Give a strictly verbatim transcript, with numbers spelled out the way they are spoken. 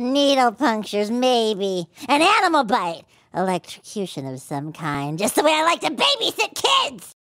Needle punctures, maybe. An animal bite. Electrocution of some kind. Just the way I like to babysit kids!